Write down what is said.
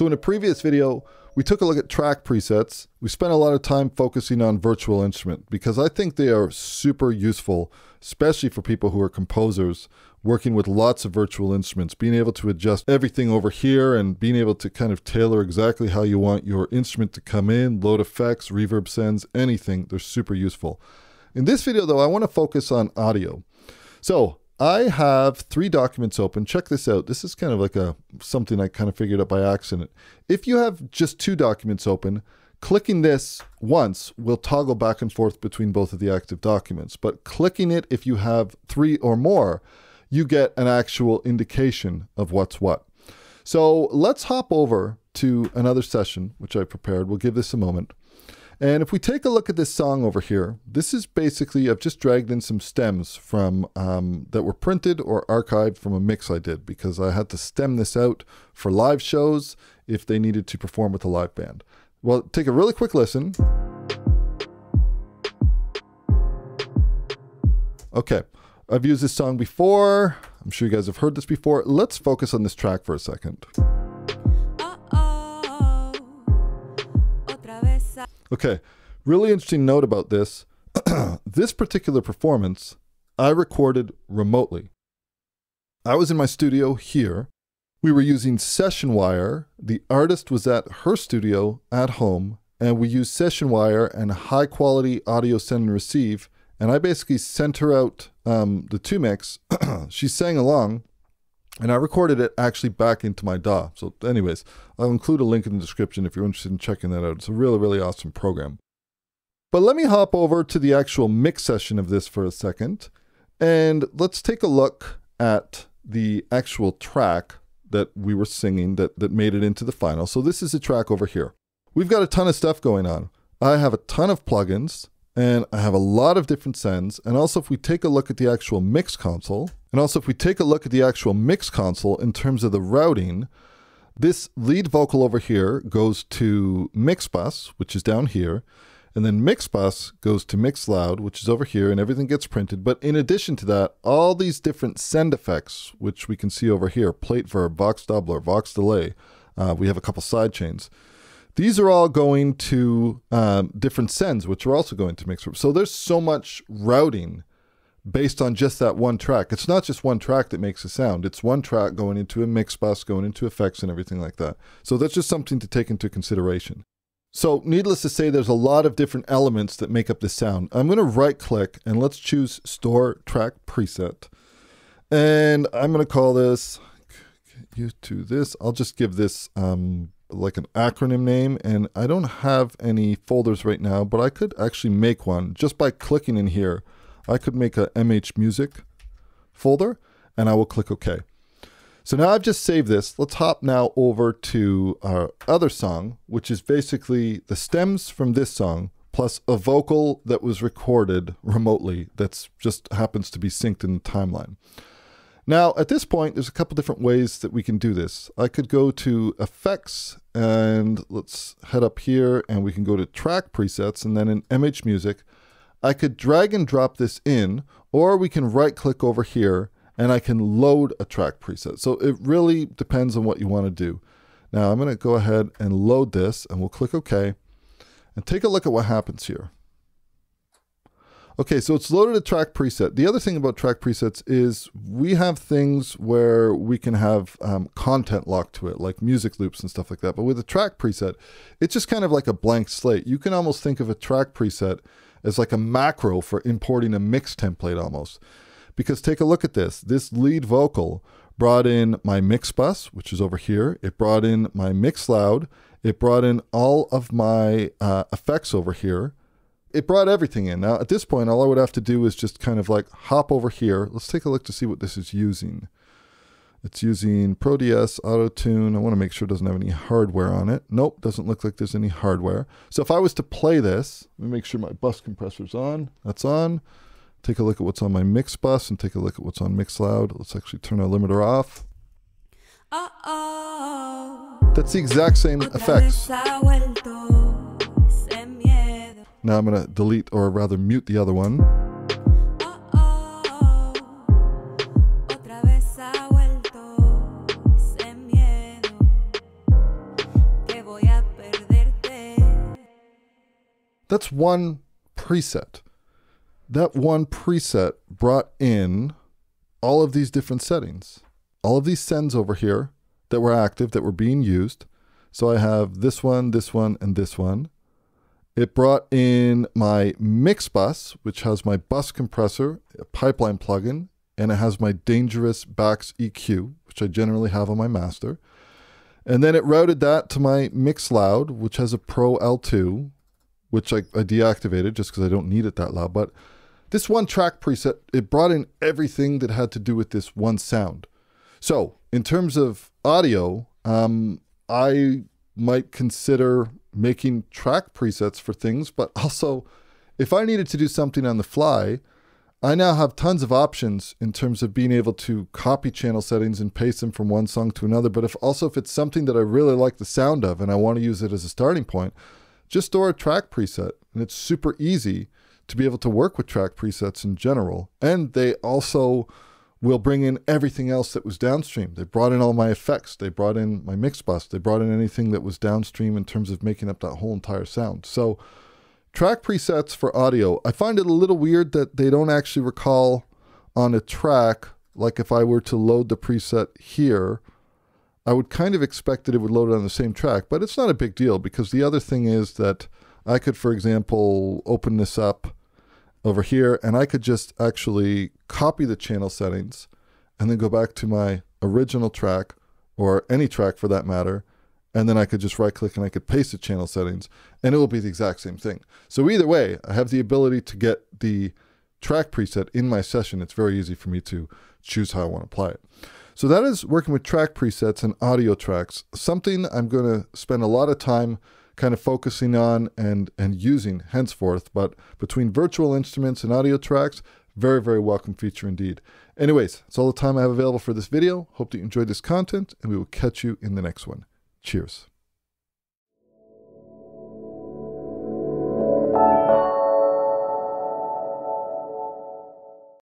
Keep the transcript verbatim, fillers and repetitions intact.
So in a previous video, we took a look at track presets. We spent a lot of time focusing on virtual instrument because I think they are super useful, especially for people who are composers working with lots of virtual instruments, being able to adjust everything over here and being able to kind of tailor exactly how you want your instrument to come in, load effects, reverb sends, anything. They're super useful. In this video though, I want to focus on audio. So I have three documents open. Check this out. This is kind of like a something I kind of figured out by accident. If you have just two documents open, clicking this once will toggle back and forth between both of the active documents. But clicking it if you have three or more, you get an actual indication of what's what. So let's hop over to another session, which I prepared. We'll give this a moment. And if we take a look at this song over here, this is basically, I've just dragged in some stems from um, that were printed or archived from a mix I did because I had to stem this out for live shows if they needed to perform with a live band. Well, take a really quick listen. Okay, I've used this song before. I'm sure you guys have heard this before. Let's focus on this track for a second. Okay, really interesting note about this. This particular performance, I recorded remotely. I was in my studio here. We were using Session Wire. The artist was at her studio at home, and we used Session Wire and high quality audio send and receive. And I basically sent her out um, the two mix. She sang along, and I recorded it actually back into my D A W. So anyways, I'll include a link in the description if you're interested in checking that out. It's a really, really awesome program. But let me hop over to the actual mix session of this for a second. And let's take a look at the actual track that we were singing that, that made it into the final. So this is a track over here. We've got a ton of stuff going on. I have a ton of plugins and I have a lot of different sends. And also if we take a look at the actual mix console, And also, if we take a look at the actual mix console in terms of the routing, this lead vocal over here goes to mix bus, which is down here, and then mix bus goes to mix loud, which is over here, and everything gets printed. But in addition to that, all these different send effects, which we can see over here, plate verb, vox doubler, vox delay, uh, we have a couple side chains. These are all going to um, different sends, which are also going to mix verb. So there's so much routing based on just that one track. It's not just one track that makes a sound. It's one track going into a mix bus, going into effects and everything like that. So that's just something to take into consideration. So needless to say, there's a lot of different elements that make up the sound. I'm going to right click and let's choose Store Track Preset. And I'm going to call this, get used to this. I'll just give this um, like an acronym name. And I don't have any folders right now, but I could actually make one just by clicking in here. I could make a M H Music folder and I will click OK. So now I've just saved this. Let's hop now over to our other song, which is basically the stems from this song plus a vocal that was recorded remotely that's just happens to be synced in the timeline. Now at this point, there's a couple different ways that we can do this. I could go to effects and let's head up here and we can go to track presets and then in M H Music, I could drag and drop this in, or we can right click over here and I can load a track preset. So it really depends on what you want to do. Now I'm going to go ahead and load this and we'll click OK and take a look at what happens here. Okay, so it's loaded a track preset. The other thing about track presets is we have things where we can have um, content locked to it, like music loops and stuff like that. But with a track preset, it's just kind of like a blank slate. You can almost think of a track preset as like a macro for importing a mix template almost. Because take a look at this. This lead vocal brought in my mix bus, which is over here. It brought in my mix loud. It brought in all of my uh, effects over here. It brought everything in. Now at this point, all I would have to do is just kind of like hop over here. Let's take a look to see what this is using. It's using Pro-D S Auto-Tune. I want to make sure it doesn't have any hardware on it. Nope, doesn't look like there's any hardware. So if I was to play this, let me make sure my bus compressor's on. That's on. Take a look at what's on my mix bus and take a look at what's on mix loud. Let's actually turn our limiter off. Uh-oh. That's the exact same effects. Now I'm going to delete or rather mute the other one. That's one preset. That one preset brought in all of these different settings. All of these sends over here that were active, that were being used. So I have this one, this one, and this one. It brought in my mix bus, which has my bus compressor, a pipeline plugin, and it has my Dangerous Bax E Q, which I generally have on my master. And then it routed that to my mix loud, which has a Pro L two, which I, I deactivated just because I don't need it that loud. But this one track preset, it brought in everything that had to do with this one sound. So in terms of audio, um, I might consider making track presets for things, but also if I needed to do something on the fly, I now have tons of options in terms of being able to copy channel settings and paste them from one song to another. But if also if it's something that I really like the sound of and I want to use it as a starting point, just store a track preset. And it's super easy to be able to work with track presets in general. And they also will bring in everything else that was downstream. They brought in all my effects. They brought in my mix bus. They brought in anything that was downstream in terms of making up that whole entire sound. So track presets for audio, I find it a little weird that they don't actually recall on a track. Like if I were to load the preset here, I would kind of expect that it would load it on the same track, but it's not a big deal because the other thing is that I could, for example, open this up over here, and I could just actually copy the channel settings and then go back to my original track, or any track for that matter, and then I could just right click and I could paste the channel settings and it will be the exact same thing. So either way, I have the ability to get the track preset in my session. It's very easy for me to choose how I want to apply it. So that is working with track presets and audio tracks, something I'm going to spend a lot of time kind of focusing on and, and using henceforth, but between virtual instruments and audio tracks, very, very welcome feature indeed. Anyways, that's all the time I have available for this video. Hope that you enjoyed this content, and we will catch you in the next one. Cheers.